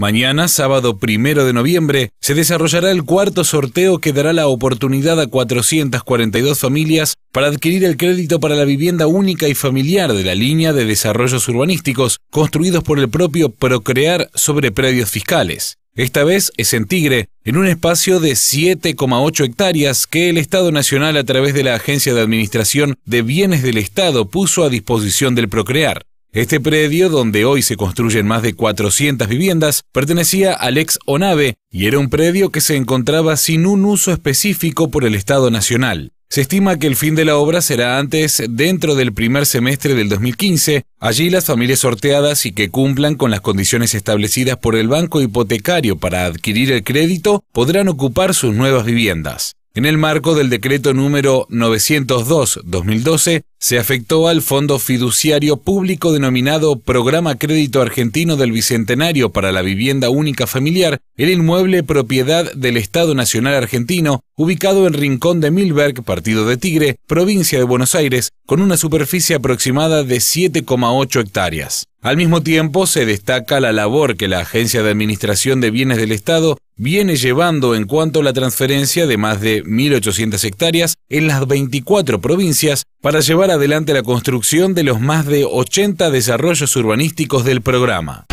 Mañana, sábado 1 de noviembre, se desarrollará el cuarto sorteo que dará la oportunidad a 442 familias para adquirir el crédito para la vivienda única y familiar de la línea de desarrollos urbanísticos construidos por el propio Procrear sobre predios fiscales. Esta vez es en Tigre, en un espacio de 7,8 hectáreas que el Estado Nacional a través de la Agencia de Administración de Bienes del Estado puso a disposición del Procrear. Este predio, donde hoy se construyen más de 400 viviendas, pertenecía al ex ONABE y era un predio que se encontraba sin un uso específico por el Estado Nacional. Se estima que el fin de la obra será antes, dentro del primer semestre del 2015. Allí las familias sorteadas y que cumplan con las condiciones establecidas por el Banco Hipotecario para adquirir el crédito podrán ocupar sus nuevas viviendas. En el marco del Decreto número 902-2012, se afectó al Fondo Fiduciario Público denominado Programa Crédito Argentino del Bicentenario para la Vivienda Única Familiar, el inmueble propiedad del Estado Nacional Argentino, ubicado en Rincón de Milberg, partido de Tigre, provincia de Buenos Aires, con una superficie aproximada de 7,8 hectáreas. Al mismo tiempo, se destaca la labor que la Agencia de Administración de Bienes del Estado viene llevando en cuanto a la transferencia de más de 1.800 hectáreas en las 24 provincias para llevar adelante la construcción de los más de 80 desarrollos urbanísticos del programa.